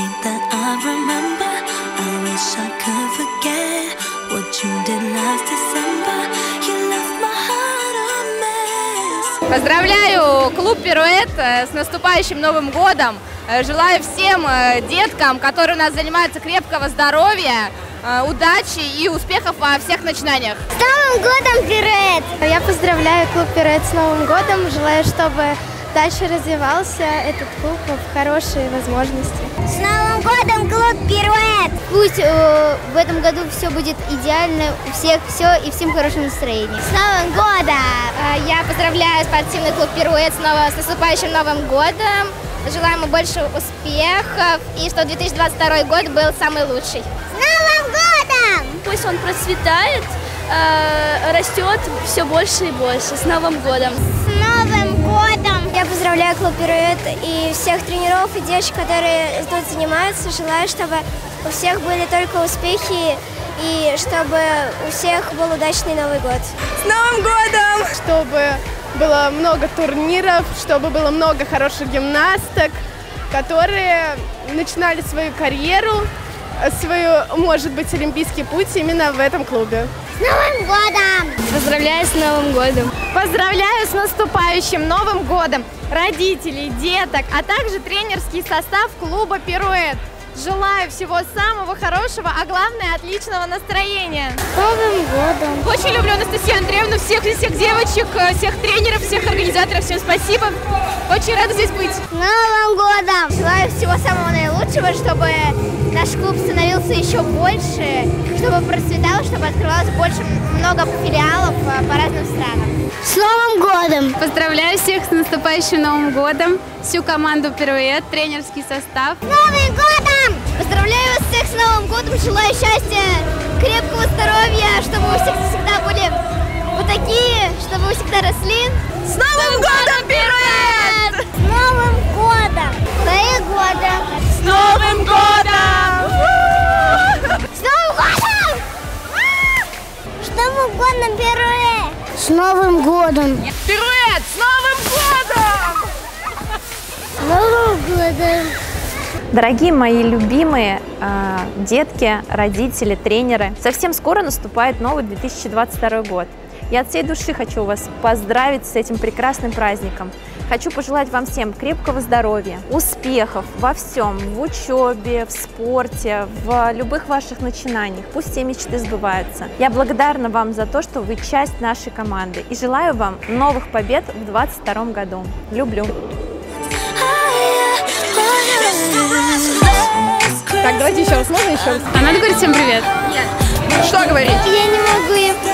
hate that I remember. I wish I could forget what you did last December. You left my heart a mess. Поздравляю клуб «Пируэт» с наступающим Новым годом. Желаю всем деткам, которые у нас занимаются, крепкого здоровья, удачи и успехов во всех начинаниях. С Новым годом, «Пируэт»! Я поздравляю клуб «Пируэт» с Новым годом. Желаю, чтобы дальше развивался этот клуб в хорошие возможности. С Новым годом, клуб «Пируэт»! Пусть в этом году все будет идеально, у всех все и всем хорошее настроение. С Новым годом! Я поздравляю спортивный клуб «Пируэт» снова с наступающим Новым годом. Желаю ему больше успехов и чтобы 2022 год был самый лучший. С Новым годом! Пусть он процветает, растет все больше и больше. С Новым годом! С Новым годом! Я поздравляю клуб «Пируэт» и всех тренеров и девочек, которые тут занимаются. Желаю, чтобы у всех были только успехи и чтобы у всех был удачный Новый год. С Новым годом! Чтобы было много турниров, чтобы было много хороших гимнасток, которые начинали свою карьеру, свою, может быть, олимпийский путь именно в этом клубе. С Новым годом! Поздравляю с Новым годом! Поздравляю с наступающим Новым годом родителей, деток, а также тренерский состав клуба «Пируэт». Желаю всего самого хорошего, а главное, отличного настроения. С Новым годом! Очень люблю Анастасию Андреевну, всех девочек, всех тренеров, всех организаторов. Всем спасибо. Очень рада здесь быть. С Новым годом! Желаю всего самого наилучшего, чтобы наш клуб становился еще больше, чтобы процветал, чтобы открывалось больше, много филиалов по разным странам. С Новым годом! Поздравляю всех с наступающим Новым годом, всю команду «Пируэт», тренерский состав. С Новым годом! Поздравляю вас всех с Новым годом, желаю счастья, крепкого здоровья, чтобы вы всегда были вот такие, чтобы вы всегда росли. С Новым годом, «Пируэт»! С Новым годом! С Новым годом! С Новым годом! «Пируэт» с Новым годом! «Пируэт» с Новым годом! С Новым годом! Дорогие мои любимые детки, родители, тренеры, совсем скоро наступает новый 2022 год. Я от всей души хочу вас поздравить с этим прекрасным праздником. Хочу пожелать вам всем крепкого здоровья, успехов во всем, в учебе, в спорте, в любых ваших начинаниях. Пусть все мечты сбываются. Я благодарна вам за то, что вы часть нашей команды. И желаю вам новых побед в 2022 году. Люблю! Так, давайте еще раз. Можно еще раз? А надо говорить всем привет? Нет. Что говорить? Я не могу.